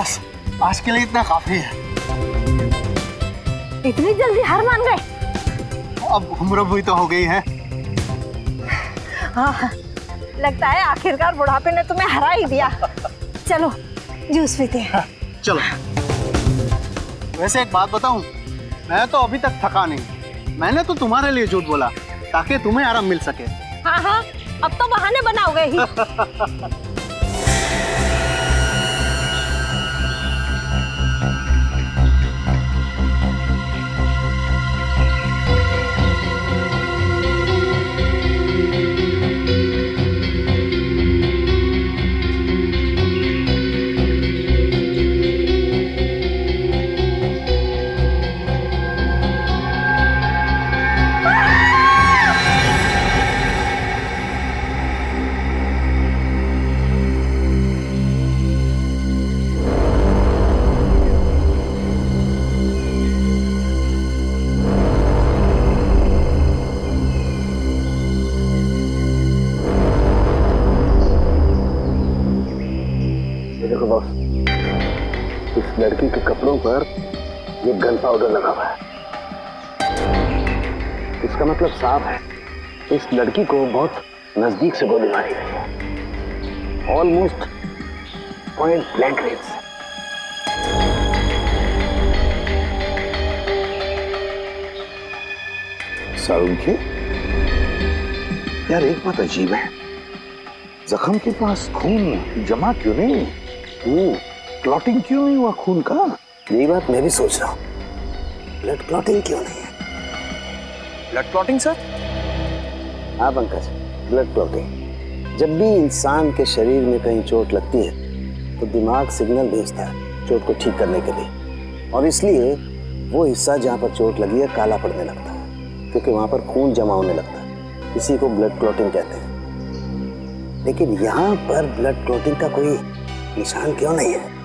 बस आज के लिए इतना काफी है। इतनी जल्दी हार मान गए? अब उम्र भी तो हो गई है। हाँ, लगता है आखिरकार बुढ़ापे ने तुम्हें हरा ही दिया। चलो जूस पीते हैं। हाँ, चलो। वैसे एक बात बताऊं, मैं तो अभी तक थका नहीं। मैंने तो तुम्हारे लिए झूठ बोला ताकि तुम्हें आराम मिल सके। हाँ हाँ, अब तो बहाने बनाओगे ही। लड़की के कपड़ों पर ये गन पाउडर लगा हुआ है। इसका मतलब साफ है, इस लड़की को बहुत नजदीक से गोली मारी गई है। Almost point blank range. Salunke, यार एक बात अजीब है, जख्म के पास खून जमा क्यों नहीं? क्लॉटिंग क्यों नहीं हुआ खून का? यही बात मैं भी सोच रहा हूँ, ब्लड क्लॉटिंग क्यों नहीं है? Blood clotting sir? हाँ पंकज, ब्लड क्लॉटिंग। जब भी इंसान के शरीर में कहीं चोट लगती है तो दिमाग सिग्नल भेजता है चोट को ठीक करने के लिए, और इसलिए वो हिस्सा जहाँ पर चोट लगी है काला पड़ने लगता है क्योंकि वहाँ पर खून जमा होने लगता है। इसी को ब्लड क्लॉटिंग कहते हैं। लेकिन यहाँ पर ब्लड क्लॉटिंग का कोई निशान क्यों नहीं है?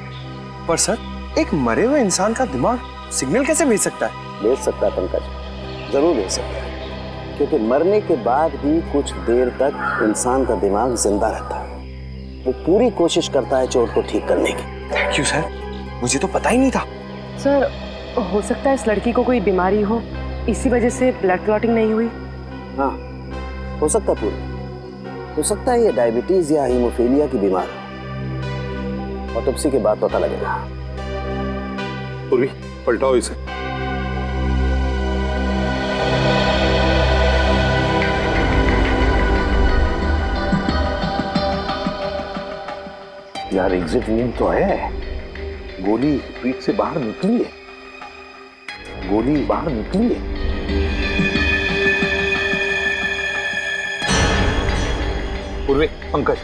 पर सर, एक मरे हुए इंसान का दिमाग सिग्नल कैसे भेज सकता है? भेज सकता है पंकज, जरूर भेज सकता है, क्योंकि मरने के बाद भी कुछ देर तक इंसान का दिमाग जिंदा रहता है। वो पूरी कोशिश करता है चोट को ठीक करने की। थैंक यू सर, मुझे तो पता ही नहीं था। सर, हो सकता है इस लड़की को कोई बीमारी हो, इसी वजह से ब्लड क्लॉटिंग नहीं हुई। हाँ, हो सकता है। पूरी हो सकता है ये डायबिटीज या हीमोफीलिया की बीमारी। ऑटोप्सी के बाद पता लगेगा। पूर्वी, पलटाओ इसे। यार एग्जिट वुंड तो है, गोली पीठ से बाहर निकली है, गोली बाहर निकली है। पूर्वी, पंकज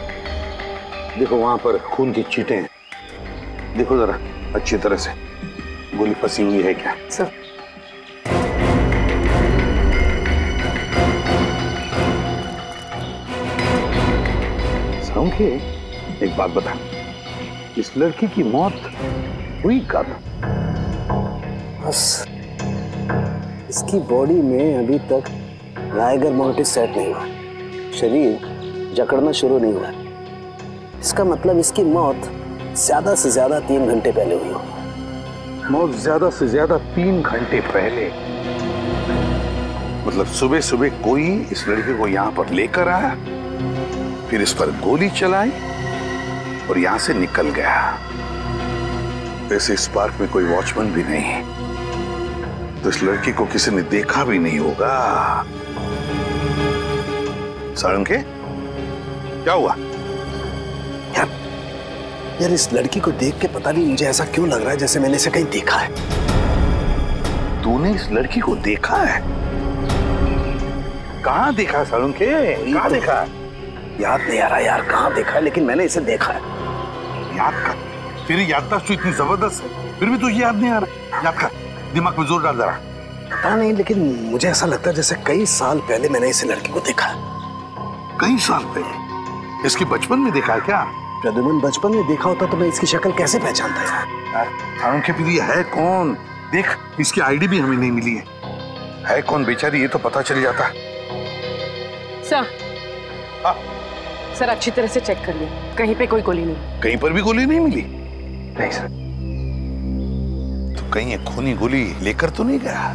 देखो वहां पर खून की छींटें हैं, देखो जरा अच्छी तरह से गोली फंसी हुई है क्या? सर, सालुंके एक बात बता, इस लड़की की मौत हुई कब? बस इसकी बॉडी में अभी तक लाइगर मोटिव सेट नहीं हुआ, शरीर जकड़ना शुरू नहीं हुआ। इसका मतलब इसकी मौत ज्यादा से ज्यादा 3 घंटे पहले हुई होगी। मौत ज्यादा से ज्यादा 3 घंटे पहले, मतलब सुबह सुबह कोई इस लड़के को यहाँ पर लेकर आया, फिर इस पर गोली चलाई और यहाँ से निकल गया। वैसे इस पार्क में कोई वॉचमैन भी नहीं है, तो इस लड़की को किसी ने देखा भी नहीं होगा। सालुंके, क्या हुआ यार? इस लड़की को देख के पता नहीं मुझे ऐसा क्यों लग रहा है जैसे मैंने इसे कहीं देखा है। तूने इस लड़की को देखा है? कहाँ देखा सालुंके? कहाँ देखा? याद नहीं आ रहा यार कहाँ देखा है, लेकिन मैंने इसे देखा है। याद कर, तेरी याददाश्त तो इतनी जबरदस्त है, फिर भी तुझे याद नहीं आ रहा। याद कर, दिमाग में जोर डाल जरा। पता नहीं, लेकिन मुझे ऐसा लगता है जैसे कई साल पहले मैंने इस लड़की को देखा है। कई साल पहले? इसके बचपन में देखा है क्या? प्रद्युमन, बचपन में देखा होता तो मैं इसकी शक्ल कैसे पहचानता यार। सालुंके, फिर ये है कौन? देख, इसकी आईडी भी हमें नहीं मिली है कौन बेचारी, ये तो पता चल जाता। सर अच्छी तरह से चेक कर लिया, कहीं पे कोई गोली नहीं, कहीं पर भी गोली नहीं मिली। नहीं सर, कहीं एक खूनी गोली लेकर तो नहीं गया?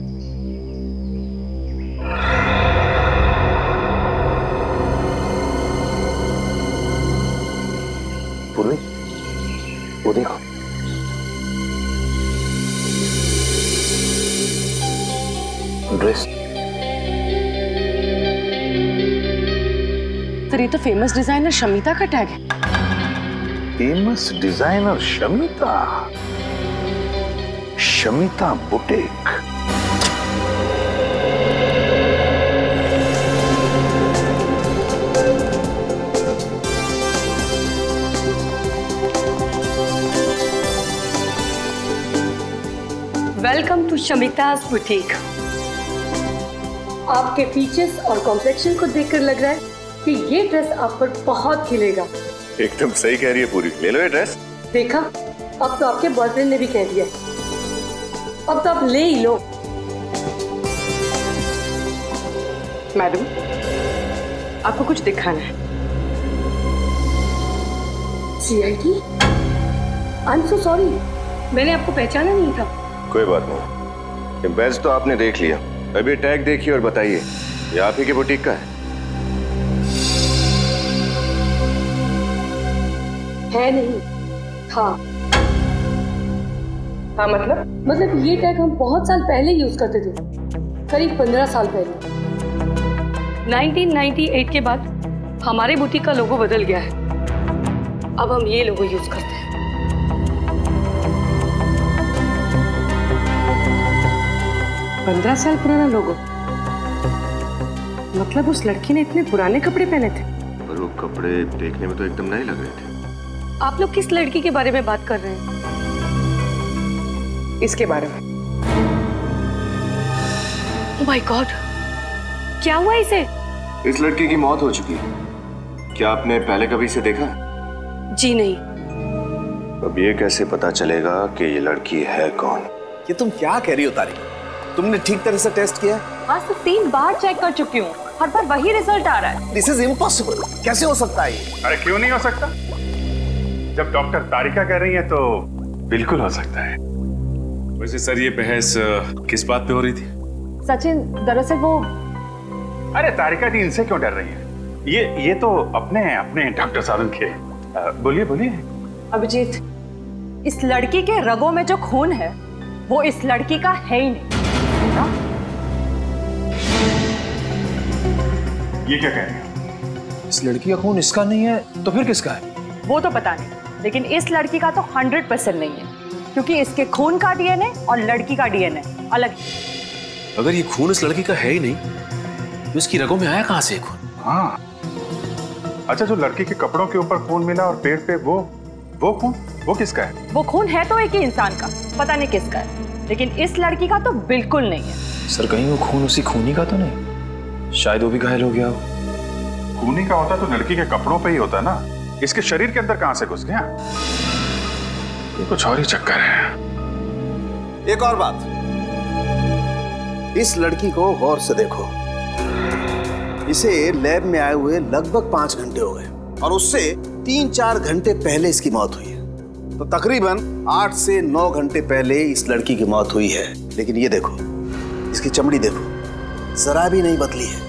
पूर्वी, वो देखो। ड्रेस सर, ये तो फेमस डिजाइनर शमिता का टैग है। Famous designer Shamita, Shamita boutique. Welcome to Shamita's boutique. आपके फीचर्स और कॉम्प्लेक्शन को देखकर लग रहा है कि ये ड्रेस आप पर बहुत खिलेगा। एकदम सही कह रही है पूरी, ले लो ये ड्रेस। देखा, अब तो आपके बॉयफ्रेंड ने भी कह दिया, अब तो आप ले ही लो। मैडम, आपको कुछ दिखाना है। CID? I'm so sorry, मैंने आपको पहचाना नहीं था। कोई बात नहीं, एम्बेस तो आपने देख लिया, अभी टैग देखिए और बताइए ये आप ही के बुटीक का है? है नहीं, था। हाँ मतलब ये टैग हम बहुत साल पहले यूज करते थे, करीब 15 साल पहले। 1998 के बाद हमारे बुटीक का लोगो बदल गया है, अब हम ये लोगो यूज करते हैं। पंद्रह साल पुराना लोगो, मतलब उस लड़की ने इतने पुराने कपड़े पहने थे। पर वो कपड़े देखने में तो एकदम नए लग रहे थे। आप लोग किस लड़की के बारे में बात कर रहे हैं? इसके बारे में। Oh my God! क्या हुआ इसे? इस लड़की की मौत हो चुकी है। क्या आपने पहले कभी इसे देखा? जी नहीं। अब ये कैसे पता चलेगा कि ये लड़की है कौन? ये तुम क्या कह रही हो तारिका? तुमने ठीक तरह से टेस्ट किया? हाँ सर, 3 बार चेक कर चुकी हूँ, हर बार वही रिजल्ट आ रहा है। This is impossible. कैसे हो सकता है ये? अरे क्यों नहीं हो सकता? जब डॉक्टर तारिका कह रही है तो बिल्कुल हो सकता है। वैसे सर, ये बहस किस बात पे हो रही थी? सचिन, दरअसल वो। अरे तारिका जी, इनसे क्यों डर रही है? ये तो अपने डॉक्टर सालुंके। बोलिए। अभिजीत, इस लड़की के रगों में जो खून है वो इस लड़की का है ही नहीं। ना? ये क्या कह रही है? इस लड़की का खून इसका नहीं है तो फिर किसका है? वो तो पता नहीं, लेकिन इस लड़की का तो 100% नहीं है, क्योंकि इसके खून का DNA और लड़की का DNA अलग। अगर ये खून इस लड़की का है ही नहीं तो इसकी रगों में आया कहाँ से खून? हाँ। अच्छा, जो लड़की के कपड़ों के ऊपर खून मिला और पेड़ पे वो खून किसका है? वो खून है तो एक ही इंसान का, पता नहीं किसका है, लेकिन इस लड़की का तो बिल्कुल नहीं है। सर, कहीं वो खून उसी खूनी का तो नहीं? शायद वो भी घायल हो गया हो। खूनी का होता तो लड़की के कपड़ों पर ही होता ना, इसके शरीर के अंदर कहां से घुस गया? ये कुछ और ही चक्कर है। एक और बात, इस लड़की को गौर से देखो। इसे लैब में आए हुए लगभग 5 घंटे हो गए और उससे 3-4 घंटे पहले इसकी मौत हुई है, तो तकरीबन 8 से 9 घंटे पहले इस लड़की की मौत हुई है। लेकिन ये देखो, इसकी चमड़ी देखो, जरा भी नहीं बदली है,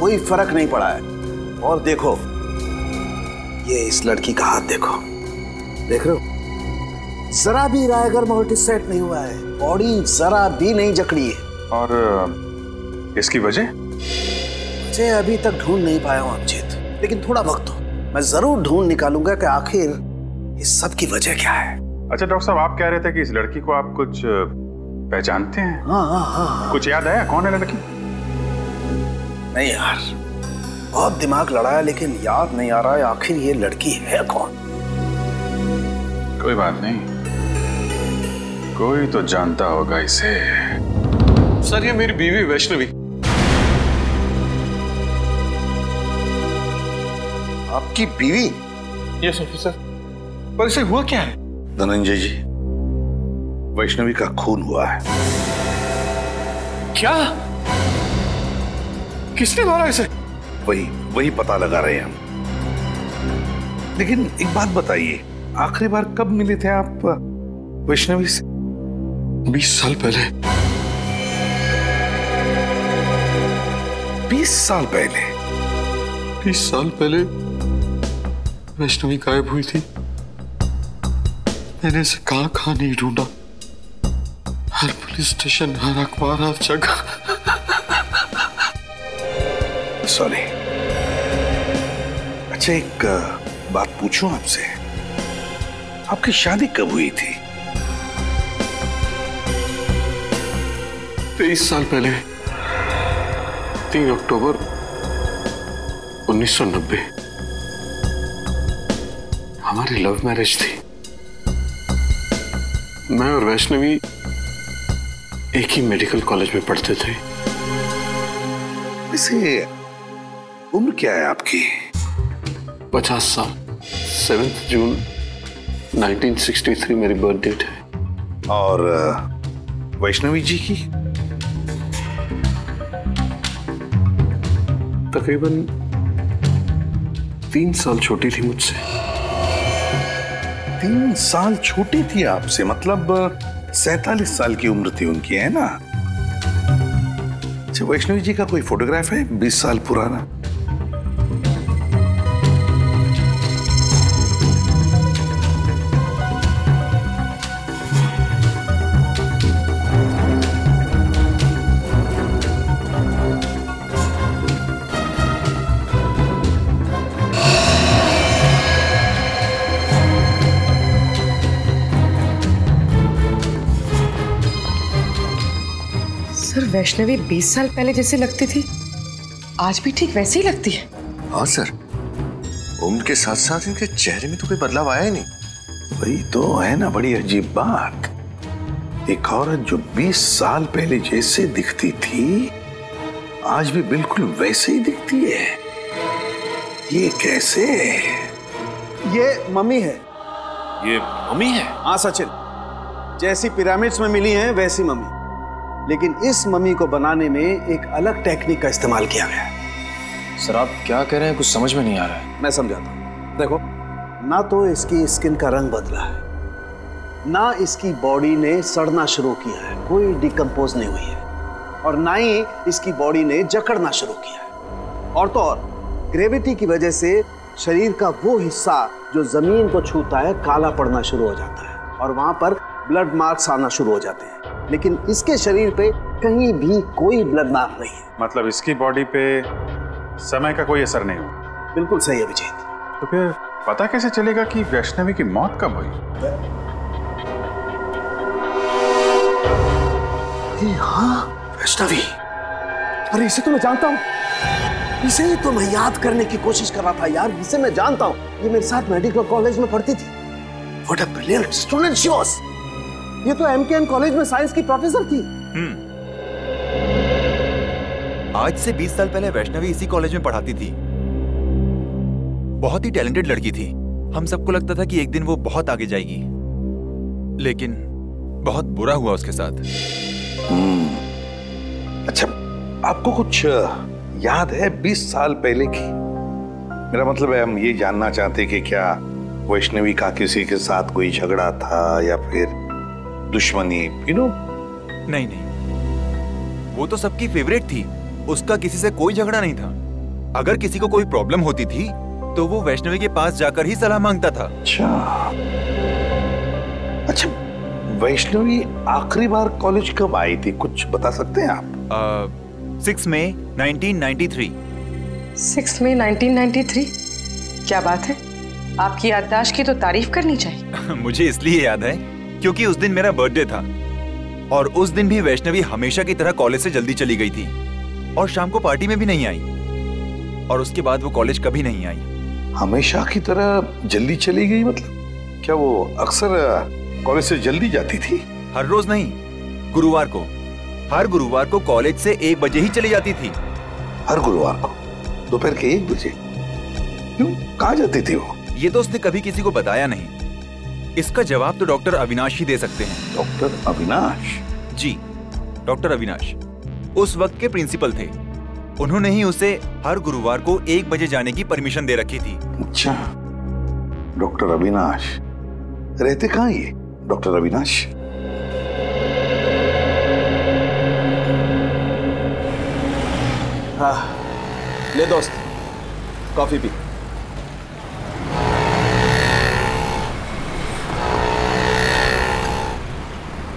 कोई फर्क नहीं पड़ा है। और देखो, ये इस लड़की का हाथ देखो, देख रहे हो, जरा भी रायगर मोटिस सेट नहीं हुआ है, बॉडी जरा भी नहीं जकड़ी है। और इसकी वजह मुझे अभी तक ढूंढ नहीं पाया हूं अभिजीत, लेकिन थोड़ा वक्त हो, मैं जरूर ढूंढ निकालूंगा कि आखिर इस सब की वजह क्या है। अच्छा डॉक्टर साहब, आप कह रहे थे कि इस लड़की को आप कुछ पहचानते हैं? हाँ। कुछ याद आया कौन है लड़की? नहीं यार, बहुत दिमाग लड़ाया लेकिन याद नहीं आ रहा है आखिर ये लड़की है कौन। कोई बात नहीं, कोई तो जानता होगा इसे। सर, ये मेरी बीवी वैष्णवी। आपकी बीवी? Yes officer. पर इसे हुआ क्या है? धनंजय जी, वैष्णवी का खून हुआ है। क्या? किसने मारा इसे? वही पता लगा रहे हैं हम। लेकिन एक बात बताइए, आखिरी बार कब मिले थे आप वैष्णवी से? 20 साल पहले 20 साल पहले वैष्णवी गायब हुई थी। मैंने इसे कहाँ नहीं ढूंढा, हर पुलिस स्टेशन, हर अखबार, हर जगह। सॉरी। अच्छा एक बात पूछूं आपसे, आपकी शादी कब हुई थी? 23 साल पहले, 3 अक्टूबर 1990 हमारी लव मैरिज थी। मैं और वैष्णवी एक ही मेडिकल कॉलेज में पढ़ते थे। वैसे उम्र क्या है आपकी? 50 साल। 7 जून 1963 मेरी बर्थ डेट है। और वैष्णवी जी की? तकरीबन 3 साल छोटी थी मुझसे। 3 साल छोटी थी आपसे, मतलब 47 साल की उम्र थी उनकी, है ना? अच्छा, वैष्णवी जी का कोई फोटोग्राफ है 20 साल पुराना? वैष्णवी 20 साल पहले जैसे लगती थी, आज भी ठीक वैसे ही लगती है। हाँ सर, उम्र के साथ साथ इनके चेहरे में तो कोई बदलाव आया ही नहीं। वही तो है ना बड़ी अजीब बात, एक औरत जो 20 साल पहले जैसे दिखती थी आज भी बिल्कुल वैसे ही दिखती है, ये कैसे? ये मम्मी है। हाँ सचिन, जैसी पिरामिड्स में मिली है वैसी मम्मी, लेकिन इस मम्मी को बनाने में एक अलग टेक्निक का इस्तेमाल किया गया है। सर आप क्या कह रहे हैं, कुछ समझ में नहीं आ रहा है। मैं समझाता हूँ। देखो ना तो इसकी स्किन का रंग बदला है, ना इसकी बॉडी ने सड़ना शुरू किया है, कोई डिकम्पोज नहीं हुई है, और ना ही इसकी बॉडी ने जकड़ना शुरू किया है। और तो और ग्रेविटी की वजह से शरीर का वो हिस्सा जो जमीन को छूता है काला पड़ना शुरू हो जाता है और वहाँ पर ब्लड मार्क्स आना शुरू हो जाते हैं, लेकिन इसके शरीर पे कहीं भी कोई ब्लड मार्क नहीं है। मतलब इसकी बॉडी पे समय का कोई असर नहीं हुआ। बिल्कुल सही है अभिजीत। तो फिर पता कैसे चलेगा कि वैष्णवी की मौत कब हुई? हाँ वैष्णवी, अरे इसे तो मैं जानता हूँ, इसे तो मैं याद करने की कोशिश कर रहा था यार, इसे मैं जानता हूँ, ये मेरे साथ मेडिकल कॉलेज में पढ़ती थी। What a brilliant student she was! ये तो एमकेएम कॉलेज में साइंस की प्रोफेसर थी। आज से 20 साल पहले वैष्णवी इसी कॉलेज में पढ़ाती थी। बहुत ही टैलेंटेड लड़की थी, हम सबको लगता था कि एक दिन वो बहुत आगे जाएगी, लेकिन बहुत बुरा हुआ उसके साथ। अच्छा, आपको कुछ याद है 20 साल पहले की? मेरा मतलब है, हम ये जानना चाहते कि क्या वैष्णवी का किसी के साथ कोई झगड़ा था या फिर दुश्मनी, you know? नहीं नहीं, वो तो सबकी फेवरेट थी, उसका किसी से कोई झगड़ा नहीं था। अगर किसी को कोई प्रॉब्लम होती थी तो वो वैष्णवी के पास जाकर ही सलाह मांगता था। अच्छा, वैष्णवी आखिरी बार कॉलेज कब आई थी, कुछ बता सकते हैं आप? 6 मई 1993। 6 मई 1993? क्या बात है, आपकी याददाश्त की तो तारीफ करनी चाहिए। मुझे इसलिए याद है क्योंकि उस दिन मेरा बर्थडे था, और उस दिन भी वैष्णवी हमेशा की तरह कॉलेज से जल्दी चली गई थी और शाम को पार्टी में भी नहीं आई, और उसके बाद वो कॉलेज कभी नहीं आई। हमेशा की तरह जल्दी चली गई मतलब क्या? वो अक्सर कॉलेज से जल्दी जाती थी? हर रोज नहीं, गुरुवार को, हर गुरुवार को कॉलेज से 1 बजे ही चली जाती थी। हर गुरुवार को दोपहर के 1 बजे? क्यों, कहाँ जाती थी वो? ये तो उसने कभी किसी को बताया नहीं। इसका जवाब तो डॉक्टर अविनाश ही दे सकते हैं। डॉक्टर अविनाश? जी, डॉक्टर अविनाश उस वक्त के प्रिंसिपल थे, उन्होंने ही उसे हर गुरुवार को 1 बजे जाने की परमिशन दे रखी थी। अच्छा, डॉक्टर अविनाश रहते कहाँ ये डॉक्टर अविनाश? हाँ ले दोस्त, कॉफी पी।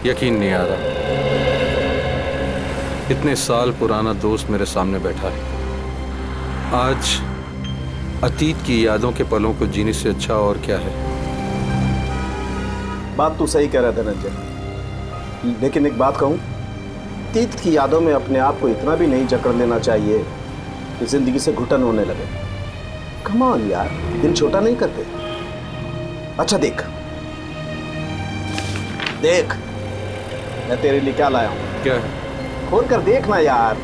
यकीन नहीं आ रहा, इतने साल पुराना दोस्त मेरे सामने बैठा है। आज अतीत की यादों के पलों को जीने से अच्छा और क्या है। बात तो सही कह रहा धनंजय, लेकिन एक बात कहूँ, अतीत की यादों में अपने आप को इतना भी नहीं जकड़ लेना चाहिए कि जिंदगी से घुटन होने लगे। कम ऑन यार, दिल छोटा नहीं करते। अच्छा देख देख, मैं तेरे लिए क्या लाया हूँ। क्या है? खोल कर देखना यार।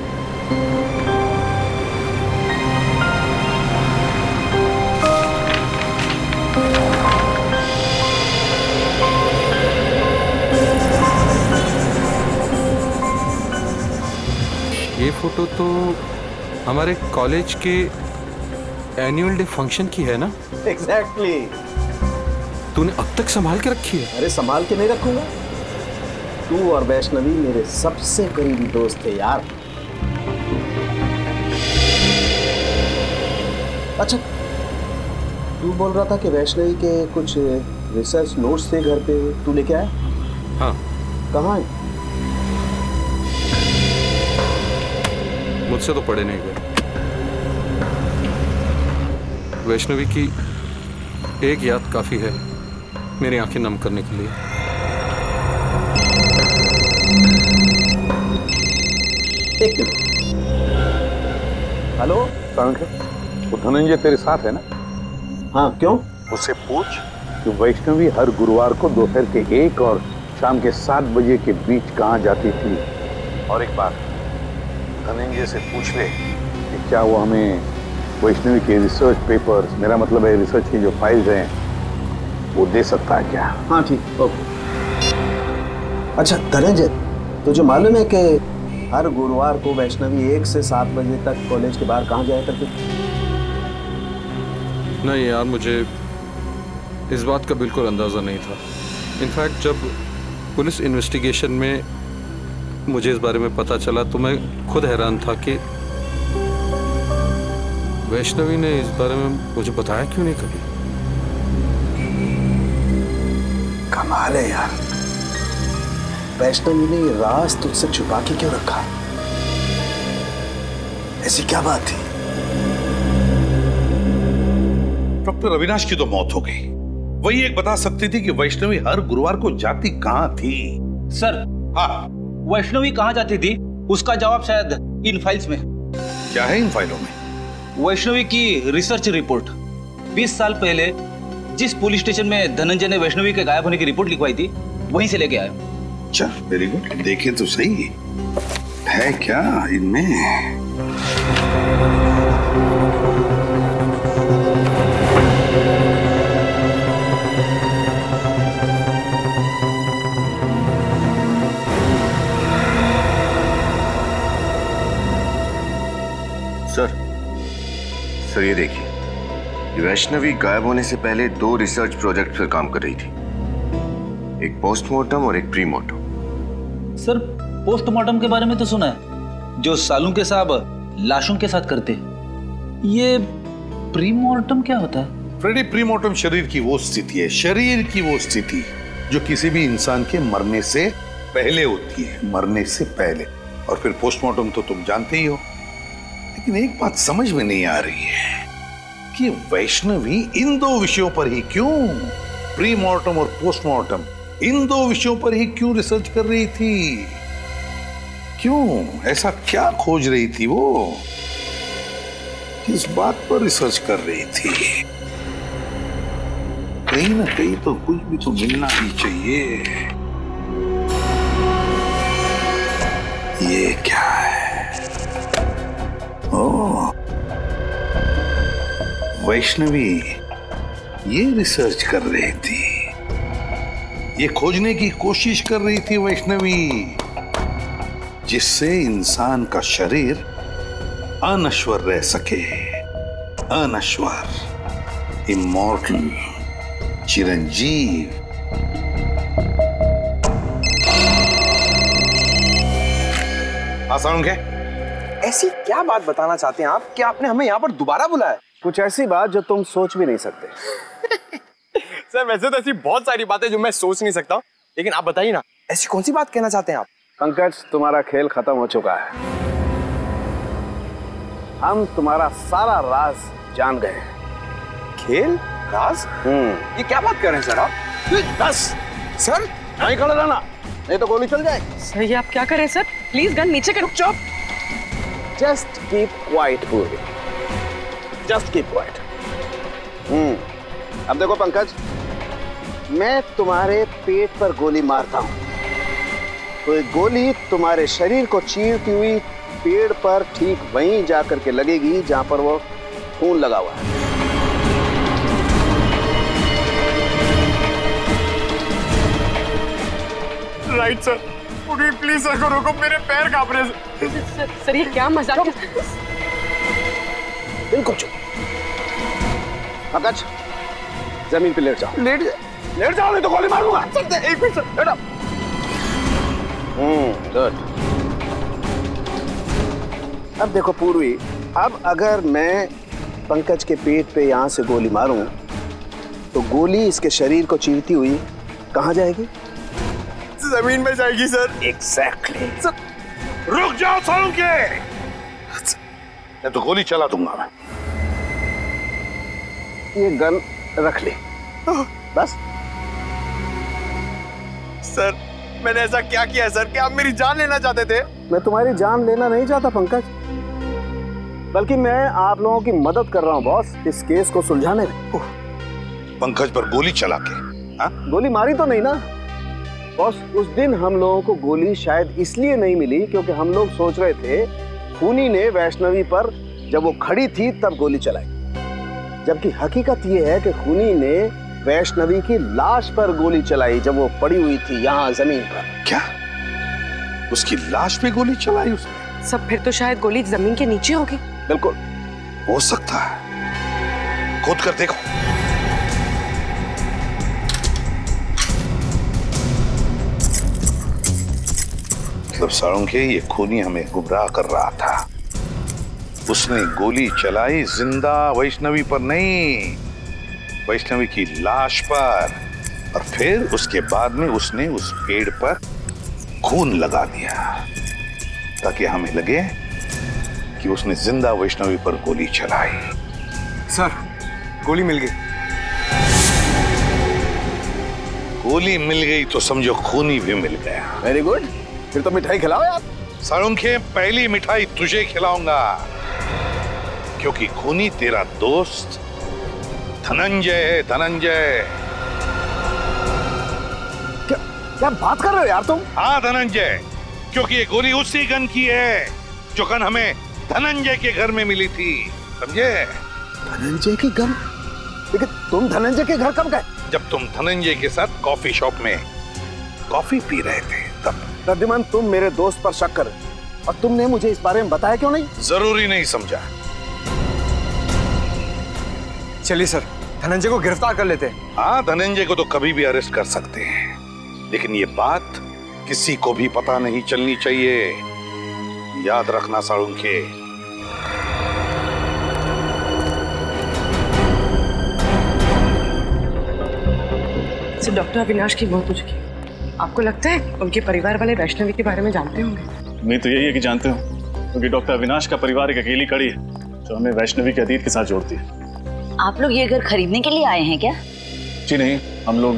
ये फोटो तो हमारे कॉलेज के एनुअल डे फंक्शन की है ना? एग्जैक्टली। तूने अब तक संभाल के रखी है? अरे संभाल के नहीं रखूंगा, तू और वैष्णवी मेरे सबसे करीबी दोस्त थे यार। अच्छा, तू बोल रहा था कि वैष्णवी के कुछ रिसर्च नोट्स थे घर पे, तू लेके आया? हाँ। कहाँ है? मुझसे तो पढ़े नहीं गए। वैष्णवी की एक याद काफी है मेरी आंखें नम करने के लिए। एक मिनट। हेलो वो धनंजय तेरे साथ है ना? हाँ। क्यों? उससे पूछ कि वैष्णवी हर गुरुवार को दोपहर के 1 और शाम के 7 बजे के बीच कहाँ जाती थी। और एक बात, धनंजय से पूछ ले कि क्या वो हमें वैष्णवी के रिसर्च पेपर्स, मेरा मतलब है रिसर्च की जो फाइल्स हैं, वो दे सकता है क्या? हाँ ठीक, ओके। अच्छा धनंजय, तुझे मालूम है कि हर गुरुवार को वैष्णवी 1 से 7 बजे तक कॉलेज के बाहर कहाँ जाया करती? नहीं यार, मुझे इस बात का बिल्कुल अंदाज़ा नहीं था। इनफैक्ट जब पुलिस इन्वेस्टिगेशन में मुझे इस बारे में पता चला तो मैं खुद हैरान था कि वैष्णवी ने इस बारे में मुझे बताया क्यों नहीं कभी। कमाल है यार, वैष्णवी ने ये राज तुझसे छुपा के क्यों रखा? ऐसी क्या बात थी? डॉक्टर अविनाश की तो मौत हो गई, वही एक बता सकती थी कि वैष्णवी हर गुरुवार को जाती कहाँ थी। सर हाँ, वैष्णवी कहाँ जाती थी उसका जवाब शायद इन फाइल्स में। क्या है इन फाइलों में? वैष्णवी की रिसर्च रिपोर्ट। 20 साल पहले जिस पुलिस स्टेशन में धनंजय ने वैष्णवी के गायब होने की रिपोर्ट लिखवाई थी वहीं से लेके आया। अच्छा वेरी गुड, देखे तो सही है क्या इनमें। सर ये देखिए, वैष्णवी गायब होने से पहले 2 रिसर्च प्रोजेक्ट पर काम कर रही थी, एक पोस्टमार्टम और एक प्रीमॉर्टम। सर पोस्टमार्टम के बारे में तो सुना है, जो सालुंके साहब लाशों के साथ करते हैं। ये प्रीमॉर्टम क्या होता है? फ्रेडी, प्रीमॉर्टम शरीर की वो स्थिति है, शरीर की वो स्थिति जो किसी भी इंसान के मरने से पहले होती है, मरने से पहले। और फिर पोस्टमार्टम तो तुम जानते ही हो। लेकिन एक बात समझ में नहीं आ रही है कि वैष्णवी इन 2 विषयों पर ही क्यों, प्रीमॉर्टम और पोस्टमार्टम, इन 2 विषयों पर ही क्यों रिसर्च कर रही थी? क्यों, ऐसा क्या खोज रही थी वो, किस बात पर रिसर्च कर रही थी? कहीं ना कहीं तो कुछ भी तो मिलना ही चाहिए। ये क्या है? वैष्णवी ये रिसर्च कर रही थी, ये खोजने की कोशिश कर रही थी वैष्णवी, जिससे इंसान का शरीर अनश्वर रह सके, अनश्वर, इमॉर्टल, चिरंजीव। हाँ सालुंके, ऐसी क्या बात बताना चाहते हैं आप कि आपने हमें यहाँ पर दोबारा बुलाया? कुछ ऐसी बात जो तुम सोच भी नहीं सकते। सर वैसे तो ऐसी बहुत सारी बातें जो मैं सोच नहीं सकता, लेकिन आप बताइए ना ऐसी कौन सी बात कहना चाहते हैं आप? पंकज तुम्हारा खेल खत्म हो चुका है, हम तुम्हारा सारा राज जान गए हैं। खेल राज? ये क्या बात कर रहे हैं सर आप? बस सर नहीं खड़ा रहना नहीं तो गोली चल जाए। सर ये आप क्या कर रहे हैं सर? प्लीज गन नीचे करो। चुप। जस्ट कीप क्वाइट पूरी। Just keep quiet. अब देखो पंकज, मैं तुम्हारे पेट पर गोली मारता हूँ तो ये गोली तुम्हारे शरीर को चीरती हुई पेड़ पर ठीक वहीं जाकर के लगेगी जहां पर वो खून लगा हुआ है। राइट सर, प्लीज सर रोको, मेरे पैर कांप रहे हैं। सर ये क्या मजाक है? बिल्कुल चुप। पंकज जमीन पे लेट जाओ। लेट जाओ नहीं तो गोली मारूंगा। एक मिनट सर, लेट। गुड। अब देखो पूर्वी, अब अगर मैं पंकज के पेट पे यहाँ से गोली मारूं तो गोली इसके शरीर को चीरती हुई कहाँ जाएगी? जमीन में जाएगी सर। एग्जैक्टली। सर रुक जाओ सालुंके, मैं तो गोली चला दूंगा। मैं ये गन रख ले बस। सर मैंने ऐसा क्या किया है सर? क्या आप मेरी जान लेना चाहते थे? मैं तुम्हारी जान लेना नहीं चाहता पंकज, बल्कि मैं आप लोगों की मदद कर रहा हूं बॉस इस केस को सुलझाने में। पंकज पर गोली चला के गोली मारी तो नहीं ना बॉस? उस दिन हम लोगों को गोली शायद इसलिए नहीं मिली क्योंकि हम लोग सोच रहे थे खूनी ने वैष्णवी पर जब वो खड़ी थी तब गोली चलाई, जबकि हकीकत ये है कि खूनी ने वैष्णवी की लाश पर गोली चलाई जब वो पड़ी हुई थी यहाँ जमीन पर। क्या उसकी लाश पे गोली चलाई उसने? सब फिर तो शायद गोली जमीन के नीचे होगी। बिल्कुल हो सकता है, खोद कर देखो। मतलब सालुंके ये खूनी हमें गुमराह कर रहा था, उसने गोली चलाई जिंदा वैष्णवी पर नहीं, वैष्णवी की लाश पर, और फिर उसके बाद में उसने उस पेड़ पर खून लगा दिया ताकि हमें लगे कि उसने जिंदा वैष्णवी पर गोली चलाई। सर गोली मिल गई। गोली मिल गई तो समझो खूनी भी मिल गया। वेरी गुड, फिर तो मिठाई खिलाओ यार। सालुंके पहली मिठाई तुझे खिलाऊंगा क्योंकि खूनी तेरा दोस्त धनंजय है। धनंजय क्या बात कर रहे हो यार तुम? हाँ धनंजय, क्योंकि ये गोली उसी गन की है जो गन हमें धनंजय के घर में मिली थी, समझे? धनंजय की गन? लेकिन तुम धनंजय के घर कब गए? जब तुम धनंजय के साथ कॉफी शॉप में कॉफी पी रहे थे तब। रद्दीमन तुम मेरे दोस्त पर शक कर रहे और तुमने मुझे इस बारे में बताया क्यों नहीं? जरूरी नहीं समझा। चलिए सर धनंजय को गिरफ्तार कर लेते हैं। हाँ धनंजय को तो कभी भी अरेस्ट कर सकते हैं, लेकिन ये बात किसी को भी पता नहीं चलनी चाहिए, याद रखना सालुंके। सिर्फ डॉक्टर अविनाश की मौत हो चुकी है, आपको लगता है उनके परिवार वाले वैष्णवी के बारे में जानते होंगे? मैं तो यही है कि जानते हो, क्योंकि डॉक्टर अविनाश का परिवार एक अकेली कड़ी है जो हमें वैष्णवी के अतीत के साथ जोड़ती है। आप लोग ये घर खरीदने के लिए आए हैं क्या? जी नहीं, हम लोग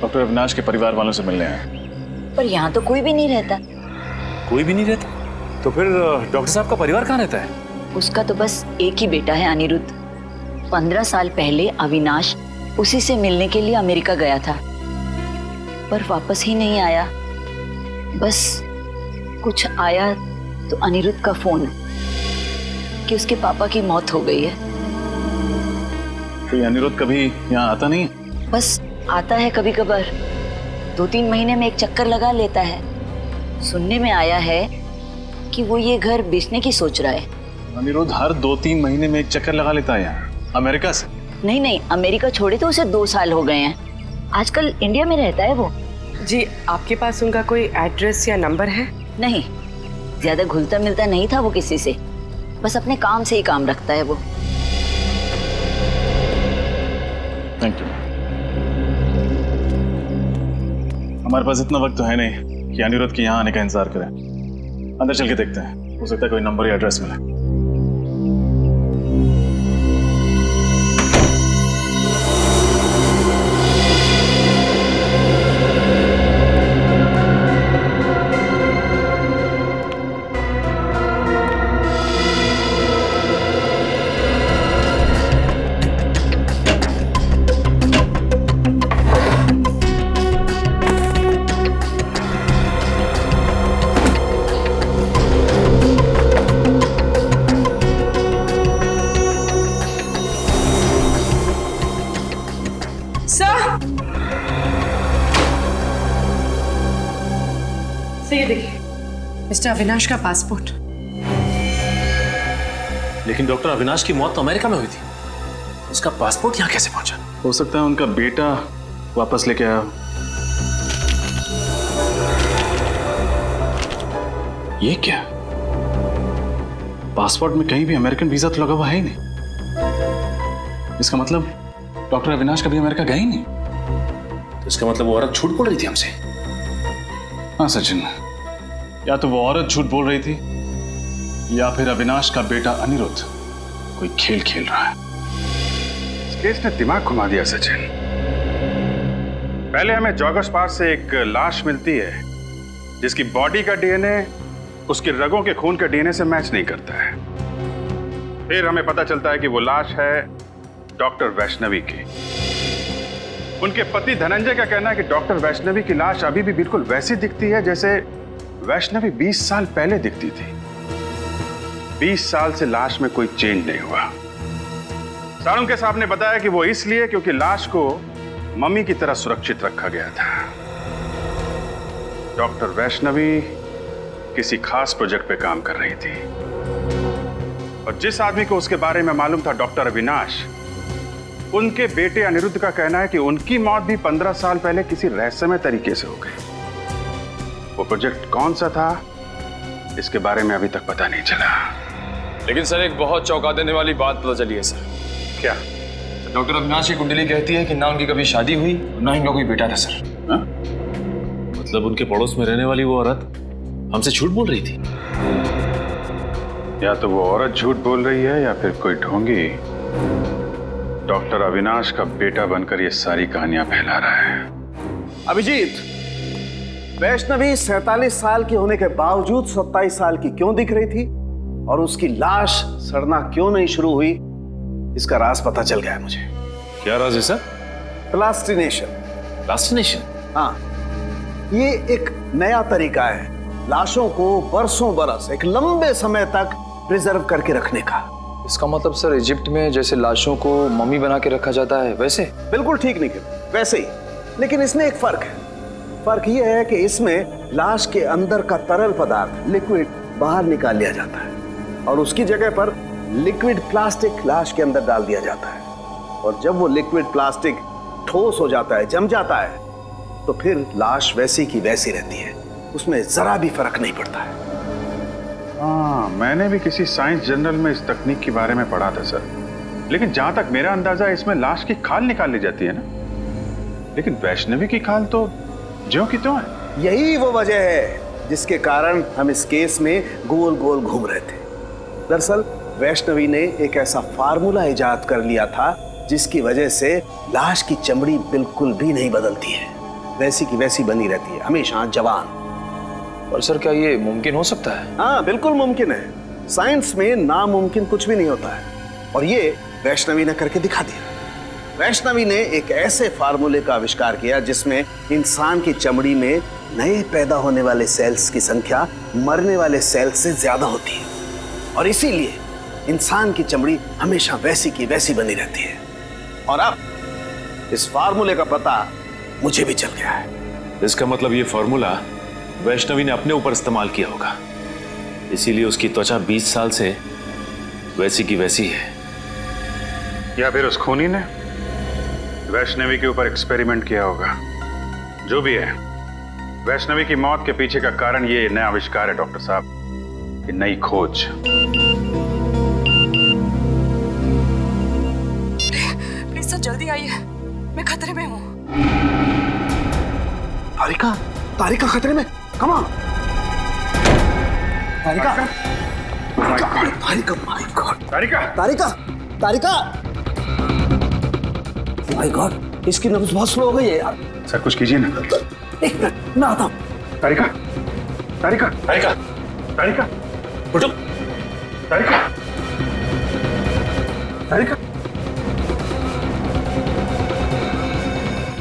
डॉक्टर अविनाश के परिवार वालों से मिलने आए। पर यहाँ तो कोई भी नहीं रहता। कोई भी नहीं रहता? तो फिर डॉक्टर साहब का परिवार कहाँ रहता है? उसका तो बस एक ही बेटा है अनिरुद्ध। 15 साल पहले अविनाश उसी से मिलने के लिए अमेरिका गया था पर वापस ही नहीं आया। बस कुछ आया तो अनिरुद्ध का फोन कि उसके पापा की मौत हो गई है। तो अनिरुद्ध कभी यहाँ आता नहीं? बस आता है कभी कभार, 2-3 महीने में एक चक्कर लगा लेता है। सुनने में आया है कि वो ये घर बेचने की सोच रहा है। अनिरुद्ध हर 2-3 महीने में एक चक्कर लगा लेता है यहाँ अमेरिका से? नहीं नहीं, अमेरिका छोड़े तो उसे 2 साल हो गए हैं। आजकल इंडिया में रहता है वो। जी आपके पास उनका कोई एड्रेस या नंबर है? नहीं, ज्यादा घुलता मिलता नहीं था वो किसी से, बस अपने काम से ही काम रखता है वो। Thank you. हमारे पास इतना वक्त तो है नहीं कि अनिरुद्ध के यहाँ आने का इंतजार करें। अंदर चल के देखते हैं, हो सकता है कोई नंबर या एड्रेस मिले। मिस्टर अविनाश का पासपोर्ट। लेकिन डॉक्टर अविनाश की मौत तो अमेरिका में हुई थी, उसका पासपोर्ट यहाँ कैसे पहुंचा? हो सकता है उनका बेटा वापस लेके आया। ये क्या? पासपोर्ट में कहीं भी अमेरिकन वीजा तो लगा हुआ है ही नहीं। इसका मतलब डॉक्टर अविनाश कभी अमेरिका गए ही नहीं। तो इसका मतलब वो औरत छूट पड़ रही थी हमसे। हाँ सचिन, या तो वो औरत झूठ बोल रही थी या फिर अविनाश का बेटा अनिरुद्ध कोई खेल खेल रहा है। इस केस ने दिमाग घुमा दिया सचिन। पहले हमें जॉगर्स पार्क से एक लाश मिलती है जिसकी बॉडी का डीएनए उसके रगों के खून के डीएनए से मैच नहीं करता है। फिर हमें पता चलता है कि वो लाश है डॉक्टर वैष्णवी की। उनके पति धनंजय का कहना है कि डॉक्टर वैष्णवी की लाश अभी भी बिल्कुल वैसी दिखती है जैसे वैष्णवी 20 साल पहले दिखती थी। 20 साल से लाश में कोई चेंज नहीं हुआ। सालुंके साहब ने बताया कि वो इसलिए क्योंकि लाश को मम्मी की तरह सुरक्षित रखा गया था। डॉक्टर वैष्णवी किसी खास प्रोजेक्ट पे काम कर रही थी और जिस आदमी को उसके बारे में मालूम था डॉक्टर अविनाश, उनके बेटे अनिरुद्ध का कहना है कि उनकी मौत भी 15 साल पहले किसी रहस्यमय तरीके से हो गई। वो प्रोजेक्ट कौन सा था इसके बारे में अभी तक पता नहीं चला। लेकिन सर एक बहुत चौंका देने वाली बात पता चली है सर। क्या? डॉक्टर अविनाश की कुंडली कहती है कि ना उनकी कभी शादी हुई ना इनका कोई बेटा था सर। हा? मतलब उनके पड़ोस में रहने वाली वो औरत हमसे झूठ बोल रही थी। या तो वो औरत झूठ बोल रही है या फिर कोई ढोंगी डॉक्टर अविनाश का बेटा बनकर ये सारी कहानियां फैला रहा है। अभिजीत, वैष्णवी 47 साल की होने के बावजूद 27 साल की क्यों दिख रही थी और उसकी लाश सड़ना क्यों नहीं शुरू हुई, इसका राज पता चल गया मुझे। क्या राज है सर? प्लास्टिनेशन। प्लास्टिनेशन? हाँ, ये एक नया तरीका है लाशों को बरसों बरस एक लंबे समय तक प्रिजर्व करके रखने का। इसका मतलब सर इजिप्ट में जैसे लाशों को मम्मी बना के रखा जाता है वैसे? बिल्कुल ठीक निकल, वैसे ही। लेकिन इसमें एक फर्क है। फर्क यह है कि इसमें लाश के अंदर का तरल पदार्थ लिक्विड बाहर निकाल लिया जाता है और उसकी जगह पर लिक्विड प्लास्टिक लाश के अंदर डाल दिया जाता है। और जब वो लिक्विड प्लास्टिक ठोस हो जाता है, जम जाता है, तो फिर लाश वैसी की वैसी रहती है, उसमें जरा भी फर्क नहीं पड़ता है। हाँ, मैंने भी किसी साइंस जर्नल में इस तकनीक के बारे में पढ़ा था सर। लेकिन जहां तक मेरा अंदाजा है इसमें लाश की खाल निकाल ली जाती है ना, लेकिन वैष्णवी की खाल तो जो कि तो है। यही वो वजह है जिसके कारण हम इस केस में गोल गोल घूम रहे थे। दरअसल वैष्णवी ने एक ऐसा फार्मूला इजाद कर लिया था जिसकी वजह से लाश की चमड़ी बिल्कुल भी नहीं बदलती है, वैसी की वैसी बनी रहती है, हमेशा जवान। और सर क्या ये मुमकिन हो सकता है? हाँ बिल्कुल मुमकिन है। साइंस में नामुमकिन कुछ भी नहीं होता है और ये वैष्णवी ने करके दिखा दिया। वैष्णवी ने एक ऐसे फार्मूले का आविष्कार किया जिसमें इंसान की चमड़ी में नए पैदा होने वाले सेल्स की संख्या मरने वाले सेल्स से ज्यादा होती है और इसीलिए इंसान की चमड़ी हमेशा वैसी की वैसी बनी रहती है। और अब इस फार्मूले का पता मुझे भी चल गया है। इसका मतलब ये फार्मूला वैष्णवी ने अपने ऊपर इस्तेमाल किया होगा, इसीलिए उसकी त्वचा 20 साल से वैसी की वैसी है। या फिर उस खूनी ने वैष्णवी के ऊपर एक्सपेरिमेंट किया होगा। जो भी है, वैष्णवी की मौत के पीछे का कारण ये नया आविष्कार है डॉक्टर साहब। कि नई खोज। प्लीज सर जल्दी आइए, मैं खतरे में हूँ। तारिका, तारिका खतरे में, come on. Tarika, Tarika, my god, Tarika, Tarika, Tarika, my god, इसकी नब्ज़ बहुत स्लो हो गई है यार। सर कुछ कीजिए ना। एक मिनट, मैं आता हूँ। तारिका, तारिका, तारिका, तारिका, उठो, तारिका, तारिका,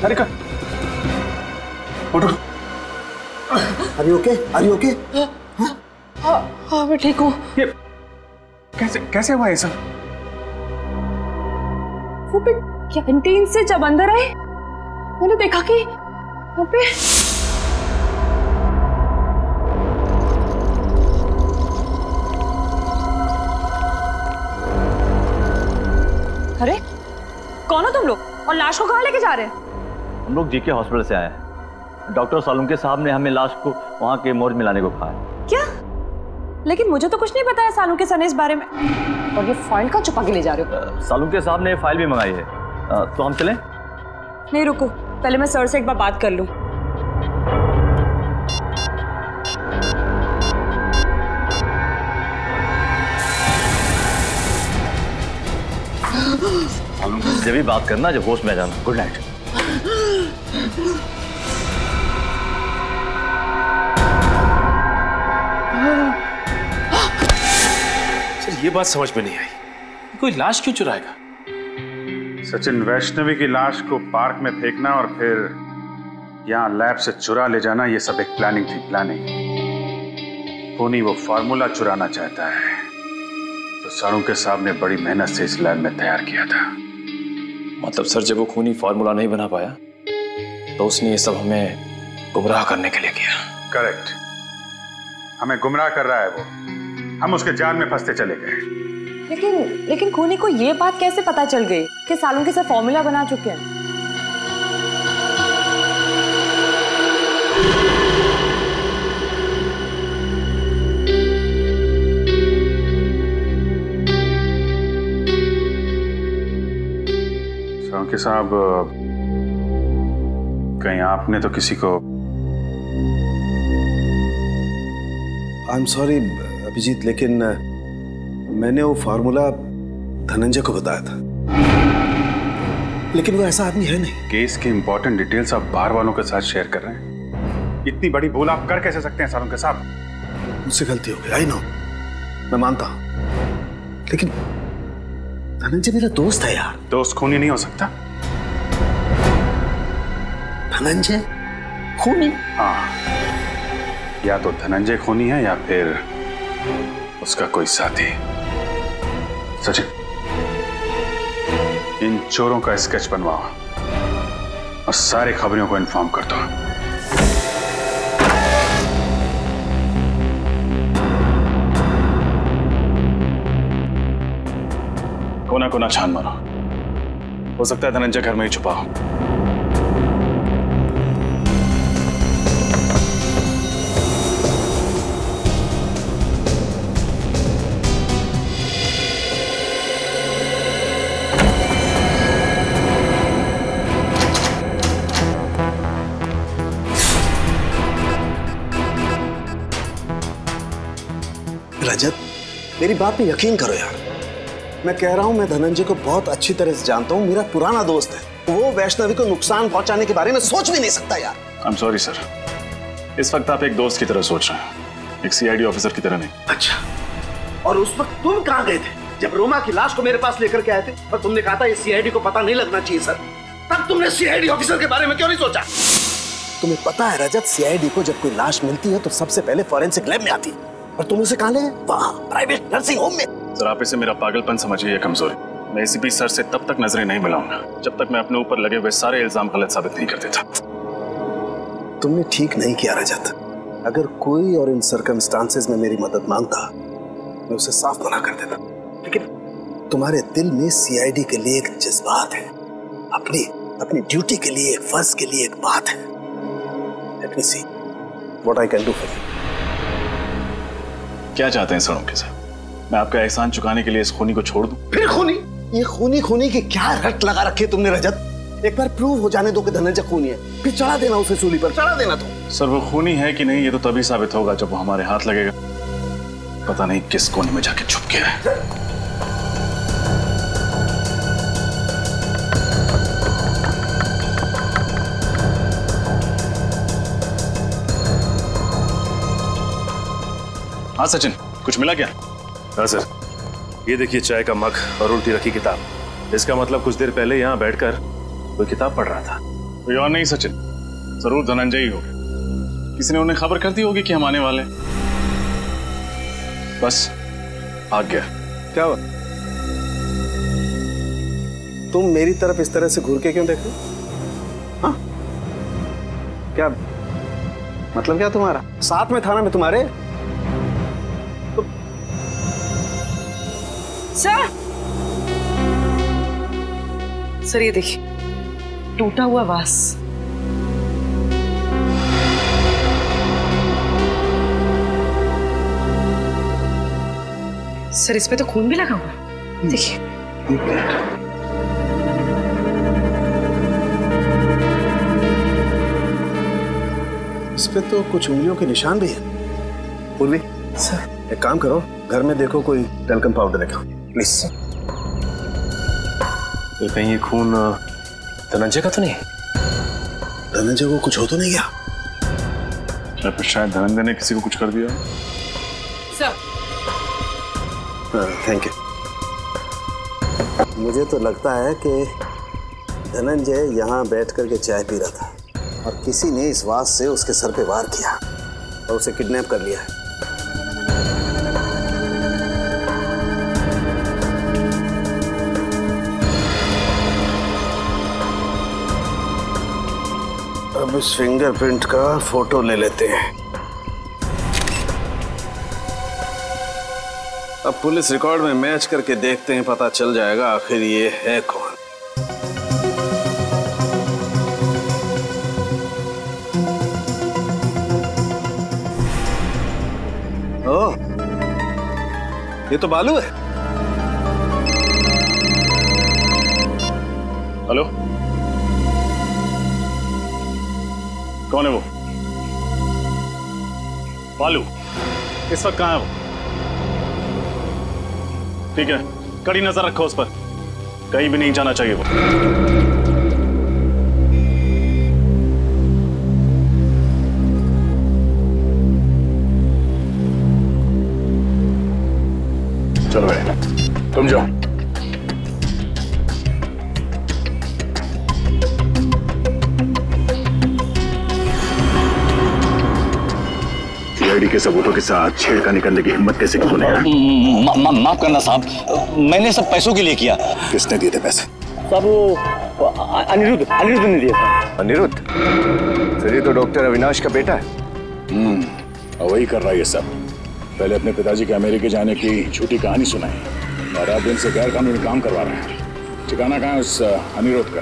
तारिका, उठो। Are you okay? Are you okay? हाँ, हाँ मैं ठीक हूँ। ये कैसे कैसे हुआ ये सब? वो पे कैंटीन से जब अंदर आए, मैंने देखा कि वो पे अरे कौन हो तुम लोग और लाश को कहाँ लेके जा रहे हैं? हम लोग जीके हॉस्पिटल से आए हैं। डॉक्टर सालुंके साहब ने हमें लाश को वहाँ के मोर्ग में लाने को कहा है। क्या? लेकिन मुझे तो कुछ नहीं पता है सालुंके सर ने इस बारे में। और ये फाइल कहाँ छुपा के ले जा रहे हो? सालुंके साहब ने फाइल भी मंगाई है। तो हम चलें? नहीं रुको, पहले मैं सर से एक बार बात कर लूँ। जब भी बात करना, जब होश में आ जाना। Good night. सर ये बात समझ में नहीं आई, कोई लाश क्यों चुराएगा? सचिन, वैष्णवी की लाश को पार्क में फेंकना और फिर यहाँ लैब से चुरा ले जाना, ये सब एक प्लानिंग थी। प्लानिंग होनी, वो फार्मूला चुराना चाहता है तो सालुंके साहब ने बड़ी मेहनत से इस लैब में तैयार किया था। मतलब सर जब वो खूनी फार्मूला नहीं बना पाया तो उसने ये सब हमें गुमराह करने के लिए किया। करेक्ट, हमें गुमराह कर रहा है वो, हम उसके जाल में फंसते चले गए। लेकिन खूनी को ये बात कैसे पता चल गई कि सालुंके सर फार्मूला बना चुके हैं? के साहब कहीं आपने तो किसी को? आई एम सॉरी अभिजीत, लेकिन मैंने वो फार्मूला धनंजय को बताया था, लेकिन वो ऐसा आदमी है नहीं। केस के इंपॉर्टेंट डिटेल्स आप बाहर वालों के साथ शेयर कर रहे हैं, इतनी बड़ी भूल आप कर कैसे सकते हैं सालुंके साहब? उनसे गलती हो गई, आई नो, मैं मानता हूं, लेकिन धनंजय मेरा दोस्त है यार। दोस्त खूनी नहीं हो सकता। धनंजय खूनी? हाँ, या तो धनंजय खूनी है या फिर उसका कोई साथी। सचिन, इन चोरों का स्केच बनवाओ और सारे खबरियों को इन्फॉर्म कर दो। कोना कोना छान मारो, हो सकता है धनंजय घर में ही छुपा हो। रजत, मेरी बात पे यकीन करो यार, मैं कह रहा हूं, मैं धनंजय को बहुत अच्छी तरह से जानता हूं, मेरा पुराना दोस्त है। वो वैष्णवी को नुकसान पहुंचाने के बारे में सोच भी नहीं सकता यार। I'm sorry sir, इस वक्त आप एक दोस्त की तरह सोच रहे हैं, एक CID ऑफिसर की तरह नहीं। अच्छा, और उस वक्त तुम कहाँ गए थे जब रोमा की लाश को मेरे पास लेकर के आए थे और तुमने कहा था ये CID को पता नहीं लगना चाहिए सर? तब तुमने CID ऑफिसर के बारे में क्यों नहीं सोचा? तुम्हें पता है रजत, CID को जब कोई लाश मिलती है तो सबसे पहले फॉरेंसिक लैब में आती है, और तुम उसे कहाँ ले? वहाँ प्राइवेट नर्सिंग होम में। सर आप इसे मेरा पागलपन समझिए, कमजोरी। मैं एसीपी सर से तब तक नजरें नहीं मिलाऊंगा जब तक मैं अपने ऊपर लगे हुए सारे इल्जाम गलत साबित नहीं कर देता। तुमने ठीक नहीं किया रजत, अगर कोई और इन सर्कमस्टांसेस में मेरी मदद मांगता मैं उसे साफ मना कर देता, लेकिन तुम्हारे दिल में CID के लिए एक जज्बात है, अपनी अपनी ड्यूटी के लिए, एक फर्ज के लिए एक बात है। Let me see what I can do for you. क्या चाहते हैं सलूंके साहब? मैं आपका एहसान चुकाने के लिए इस खूनी को छोड़ दूं? फिर खूनी? ये खूनी की क्या रट लगा रखी है तुमने रजत? एक बार प्रूव हो जाने दो कि धनंजय खूनी है, फिर चढ़ा देना उसे सूली पर, चढ़ा देना। तो सर वो खूनी है कि नहीं ये तो तभी साबित होगा जब वो हमारे हाथ लगेगा। पता नहीं किस कोने में जाके छुप गया है। हाँ सचिन, कुछ मिला क्या? हाँ सर, ये देखिए चाय का मग और उल्टी रखी किताब। इसका मतलब कुछ देर पहले यहाँ बैठकर कोई किताब पढ़ रहा था। कोई और नहीं सचिन, जरूर धनंजय ही होगा। किसी ने उन्हें खबर कर दी होगी कि हम आने वाले। बस आ गया। क्या हुआ? तुम मेरी तरफ इस तरह से घूर के क्यों देख रहे हो? हाँ? क्या मतलब क्या तुम्हारा? साथ में थाना में तुम्हारे। सर ये देखिए टूटा हुआ वास। सर इसमें तो खून भी लगा हुआ है, देखिए। इस पे तो कुछ उंगलियों के निशान भी हैं। पूर्वी सर एक काम करो, घर में देखो कोई टल्कम पाउडर रखा प्लीज। कहीं ये खून धनंजय का तो नहीं? धनंजय को कुछ हो तो नहीं गया? शायद धनंजय ने किसी को कुछ कर दिया। Sir thank you. मुझे तो लगता है कि धनंजय यहाँ बैठ कर के चाय पी रहा था और किसी ने इस वास से उसके सर पे वार किया और उसे किडनैप कर लिया है। अब इस फिंगरप्रिंट का फोटो ले लेते हैं। अब पुलिस रिकॉर्ड में मैच करके देखते हैं, पता चल जाएगा आखिर ये है कौन। ओह, ये तो बालू है। हेलो कौन है वो? बालू इस वक्त कहाँ है वो? ठीक है, कड़ी नजर रखो उस पर, कहीं भी नहीं जाना चाहिए वो। चलो भाई तुम जाओ। के सबूतों के साथ छेड़खानी करने की हिम्मत कैसे की तूने? माफ करना साहब, मैंने सब पैसों के लिए किया। किसने दिए थे पैसे? साहब वो अनिरुद्ध ने दिया था। अनिरुद्ध? सर ये तो डॉक्टर अविनाश का बेटा है। वही कर रहा है ये सब। पहले अपने पिताजी के अमेरिके जाने की झूठी कहानी सुनाई और अब इनसे गैर कानूनी काम करवा रहे हैं। ठिकाना कहाँ है उस अनिरुद्ध का?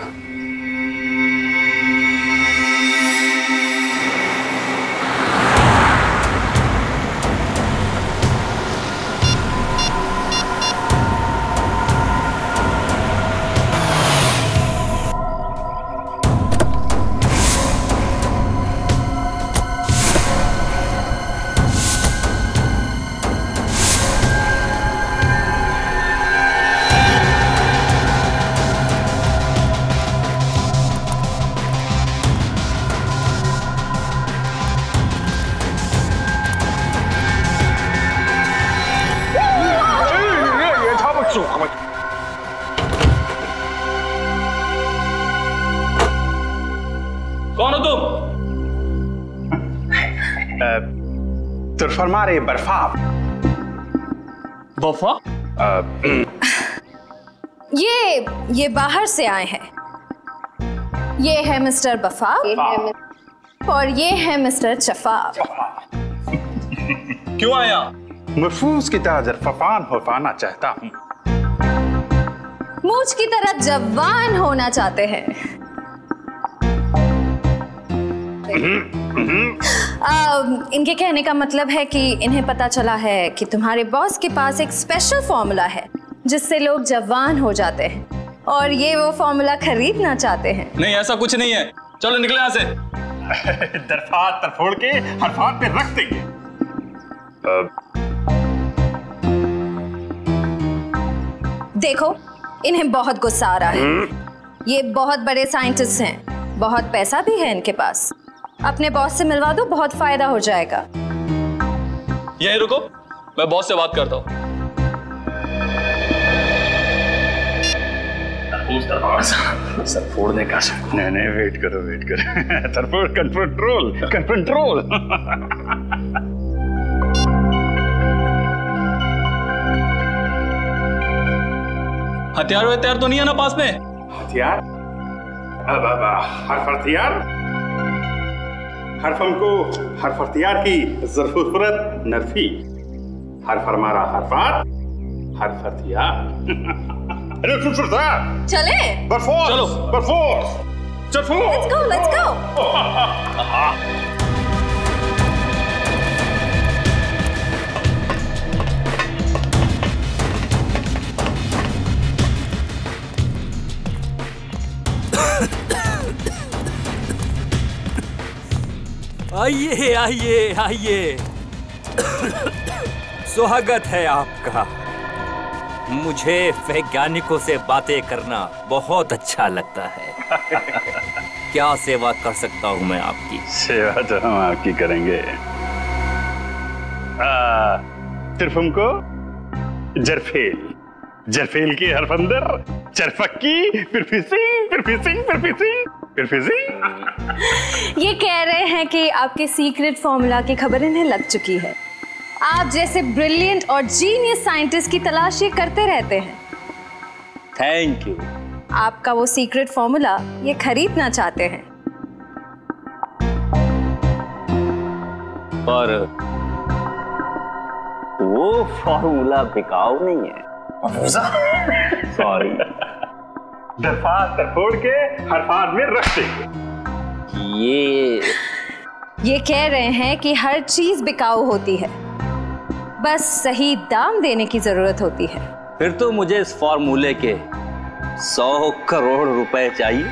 फरमा रहे बर्फा बर्फा। ये बाहर से आए हैं। ये है मिस्टर बफा और ये है मिस्टर चफा। क्यों आया? महफूज की तरह जरफान हो पाना चाहता हूँ। मूछ की तरह जवान होना चाहते हैं। इनके कहने का मतलब है कि इन्हें पता चला है कि तुम्हारे बॉस के पास एक स्पेशल फॉर्मूला है जिससे लोग जवान हो जाते हैं और ये वो फॉर्मूला खरीदना चाहते हैं। नहीं, ऐसा कुछ नहीं है, चलो निकले यहाँ से। दरफात तरफोड़ के हरफात पे रख देंगे। देखो, इन्हें बहुत गुस्सा आ रहा है। ये बहुत बड़े साइंटिस्ट हैं, बहुत पैसा भी है इनके पास। अपने बॉस से मिलवा दो, बहुत फायदा हो जाएगा। यही रुको, मैं बॉस से बात करता हूँ। तरफोड़ने का नहीं, नहीं, वेट करो। तरफोड़ कंट्रोल। हथियार तो नहीं है ना पास में? हथियार? अब हर हथियार, हर फर्म को हर हथियार की जरूरत नरफी। हर फरमारा हर बात, हर हथियार। अरे चले, चलो let's go। आइए, स्वागत है आपका। मुझे वैज्ञानिकों से बातें करना बहुत अच्छा लगता है। क्या सेवा कर सकता हूँ मैं आपकी? सेवा तो हम आपकी करेंगे। तिरफम को जरफेल की हरफ अंदर, चरफक्की, फिर फिशिंग। ये कह रहे हैं कि आपके सीक्रेट फॉर्मूला की खबर इन्हें लग चुकी है। आप जैसे ब्रिलियंट और जीनियस साइंटिस्ट की तलाश ये करते रहते हैं। Thank you. आपका वो सीक्रेट फॉर्मूला ये खरीदना चाहते हैं। पर वो फॉर्मूला बिकाऊ नहीं है। सॉरी। तरफोड़ के हरफात में रख देंगे। ये कह रहे हैं कि हर चीज बिकाऊ होती है, बस सही दाम देने की जरूरत होती है। फिर तो मुझे इस फॉर्मूले के 100 करोड़ रुपए चाहिए।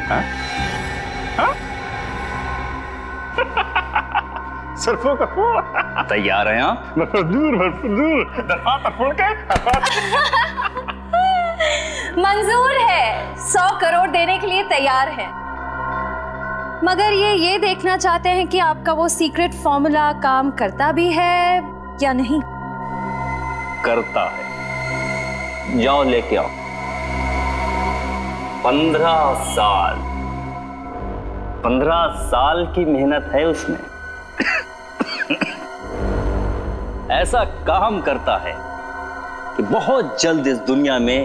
सरफों का फोड़ तैयार है आप? दूर। मंजूर है, 100 करोड़ देने के लिए तैयार है। मगर ये देखना चाहते हैं कि आपका वो सीक्रेट फॉर्मूला काम करता भी है या नहीं। करता है, जाओ लेके आओ। 15 साल की मेहनत है उसमें। ऐसा काम करता है कि बहुत जल्द इस दुनिया में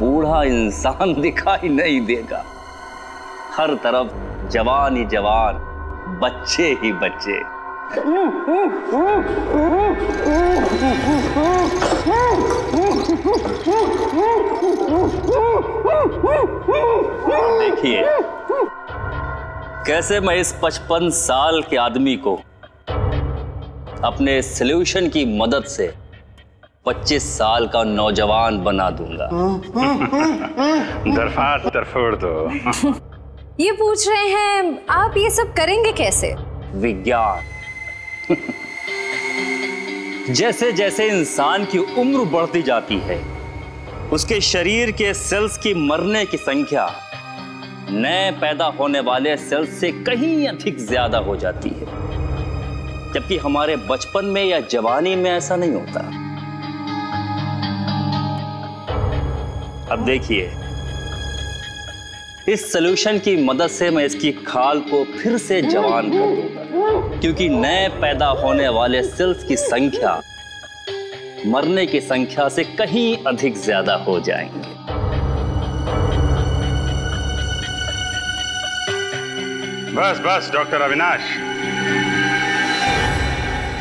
बूढ़ा इंसान दिखाई नहीं देगा। हर तरफ जवान ही जवान, बच्चे ही बच्चे। देखिए कैसे मैं इस 55 साल के आदमी को अपने सॉल्यूशन की मदद से 25 साल का नौजवान बना दूंगा। दरफात तरफोड़ दो। ये पूछ रहे हैं आप ये सब करेंगे कैसे? विज्ञान। जैसे जैसे इंसान की उम्र बढ़ती जाती है, उसके शरीर के सेल्स की मरने की संख्या नए पैदा होने वाले सेल्स से कहीं अधिक ज्यादा हो जाती है, जबकि हमारे बचपन में या जवानी में ऐसा नहीं होता। अब देखिए, इस सॉल्यूशन की मदद से मैं इसकी खाल को फिर से जवान कर दूंगा, क्योंकि नए पैदा होने वाले सेल्स की संख्या मरने की संख्या से कहीं अधिक ज्यादा हो जाएंगे। बस डॉक्टर अविनाश,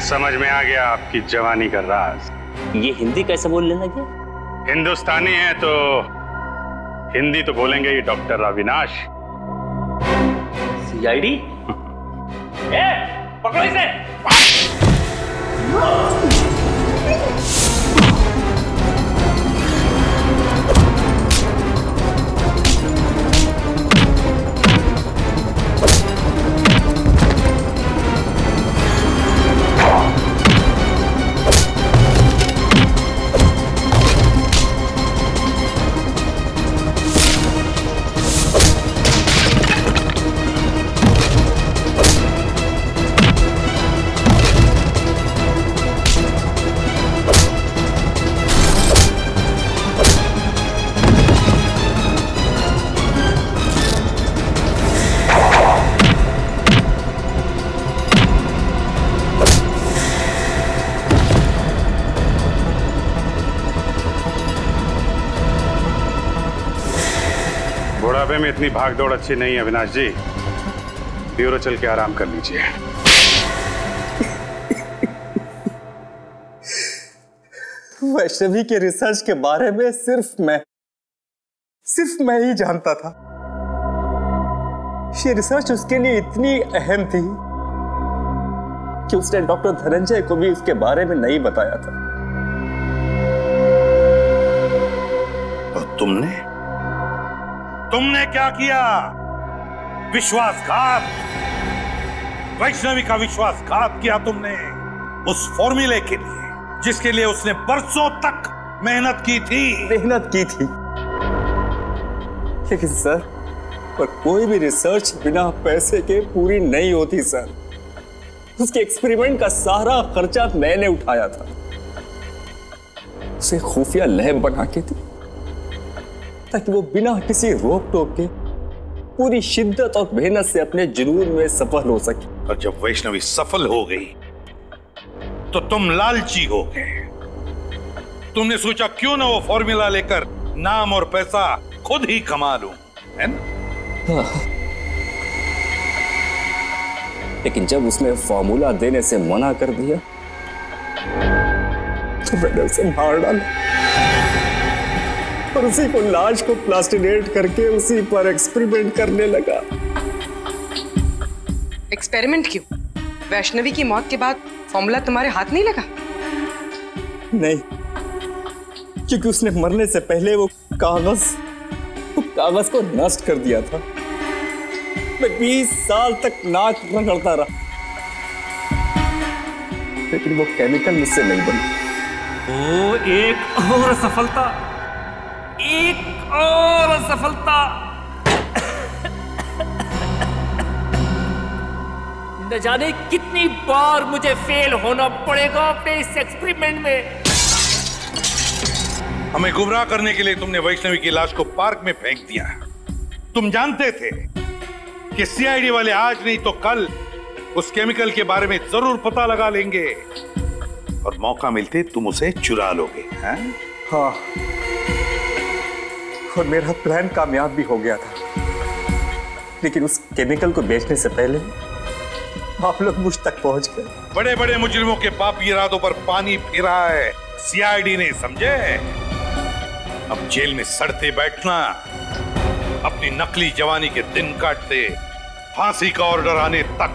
समझ में आ गया आपकी जवानी का राज। ये हिंदी कैसे बोलने लगे? हिंदुस्तानी है तो हिंदी तो बोलेंगे ही। डॉक्टर अविनाश, सीआईडी ए, पकड़ो इसे। में इतनी भागदौड़ अच्छी नहीं है अविनाश जी, ब्यूरो चल के आराम कर लीजिए। वैष्णवी के रिसर्च के बारे में सिर्फ मैं ही जानता था। ये रिसर्च उसके लिए इतनी अहम थी कि उसने डॉक्टर धनंजय को भी उसके बारे में नहीं बताया था। और तुमने क्या किया? विश्वासघात, वैष्णवी का विश्वासघात किया तुमने उस फॉर्मूले के लिए जिसके लिए उसने बरसों तक मेहनत की थी। लेकिन सर, पर कोई भी रिसर्च बिना पैसे के पूरी नहीं होती सर। उसके एक्सपेरिमेंट का सारा खर्चा मैंने उठाया था, उसे खुफिया लैब बना के थी ताकि वो बिना किसी रोक टोक के पूरी शिद्दत और मेहनत से अपने जुनून में सफल हो सके। और जब वैष्णवी सफल हो गई तो तुम लालची हो गए। तुमने सोचा क्यों ना वो फॉर्मूला लेकर नाम और पैसा खुद ही कमा लूं, है ना? लेकिन जब उसने फॉर्मूला देने से मना कर दिया तो मैंने उसे मार डाला और उसी को लाश को प्लास्टिनेट करके उसी पर एक्सपेरिमेंट करने लगा। एक्सपेरिमेंट क्यों? वैष्णवी की मौत के बाद फॉर्मूला तुम्हारे हाथ नहीं लगा? नहीं, क्योंकि उसने मरने से पहले वो कागज को नष्ट कर दिया था। मैं 20 साल तक नाक रगड़ता रहा लेकिन वो केमिकल मुझसे नहीं बनी। वो एक और सफलता, एक और असफलता। न जाने कितनी बार मुझे फेल होना पड़ेगा अपने इस एक्सपेरिमेंट में। हमें गुमराह करने के लिए तुमने वैष्णवी की लाश को पार्क में फेंक दिया। तुम जानते थे कि सीआईडी वाले आज नहीं तो कल उस केमिकल के बारे में जरूर पता लगा लेंगे और मौका मिलते तुम उसे चुरा लोगे। हाँ, और मेरा प्लान कामयाब भी हो गया था। लेकिन उस केमिकल को बेचने से पहले आप लोग मुझ तक पहुंच गए। बड़े बड़े मुजरिमों के पापी इरादों पर पानी फिरा है सीआईडी ने, समझे? अब जेल में सड़ते बैठना, अपनी नकली जवानी के दिन काटते, फांसी का ऑर्डर आने तक।